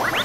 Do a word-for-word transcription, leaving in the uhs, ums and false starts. What?